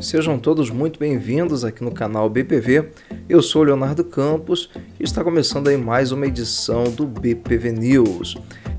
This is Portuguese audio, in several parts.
Sejam todos muito bem-vindos aqui no canal BPV. Eu sou o Leonardo Campos e está começando aí mais uma edição do BPV News.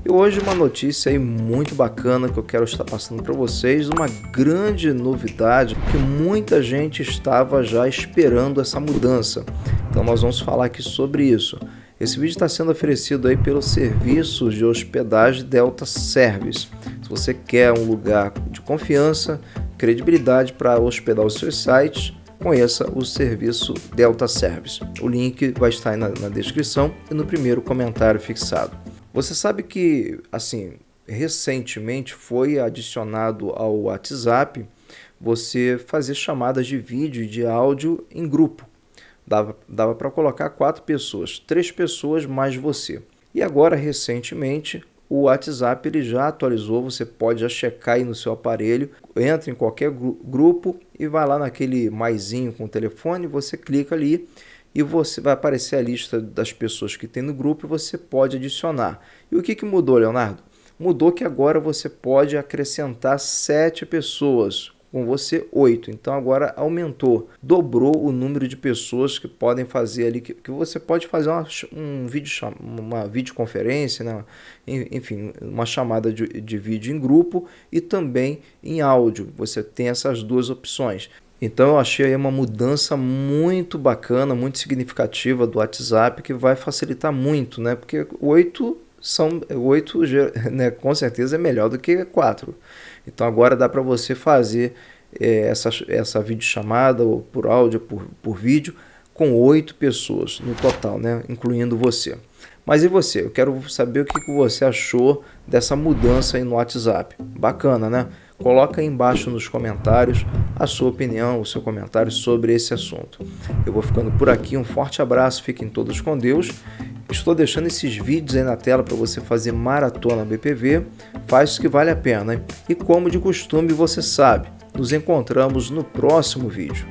E hoje uma notícia aí muito bacana que eu quero estar passando para vocês, uma grande novidade que muita gente estava já esperando essa mudança. Então nós vamos falar aqui sobre isso. Esse vídeo está sendo oferecido aí pelo serviço de hospedagem Delta Service. Se você quer um lugar de confiança, credibilidade para hospedar os seus sites, conheça o serviço Delta Service. O link vai estar aí na descrição e no primeiro comentário fixado. Você sabe que, assim, recentemente foi adicionado ao WhatsApp você fazer chamadas de vídeo e de áudio em grupo. Dava para colocar 4 pessoas, 3 pessoas mais você. E agora, recentemente, o WhatsApp ele já atualizou, você pode já checar aí no seu aparelho, entra em qualquer grupo e vai lá naquele maisinho com o telefone, você clica ali e você vai aparecer a lista das pessoas que tem no grupo e você pode adicionar. E o que mudou, Leonardo? Mudou que agora você pode acrescentar 7 pessoas, com você 8. Então agora aumentou, dobrou o número de pessoas que podem fazer ali, que você pode fazer uma videoconferência, né? Enfim, uma chamada de vídeo em grupo e também em áudio. Você tem essas duas opções. Então eu achei aí uma mudança muito bacana, muito significativa do WhatsApp, que vai facilitar muito, né? Porque 8... são 8, né? Com certeza é melhor do que 4. Então agora dá para você fazer essa videochamada ou por áudio, por vídeo, com 8 pessoas no total, né? Incluindo você. Mas e você? Eu quero saber o que você achou dessa mudança aí no WhatsApp. Bacana, né? Coloca aí embaixo nos comentários a sua opinião, o seu comentário sobre esse assunto. Eu vou ficando por aqui, um forte abraço, fiquem todos com Deus. Estou deixando esses vídeos aí na tela para você fazer maratona BPV, faz o que vale a pena, hein? E como de costume você sabe, nos encontramos no próximo vídeo.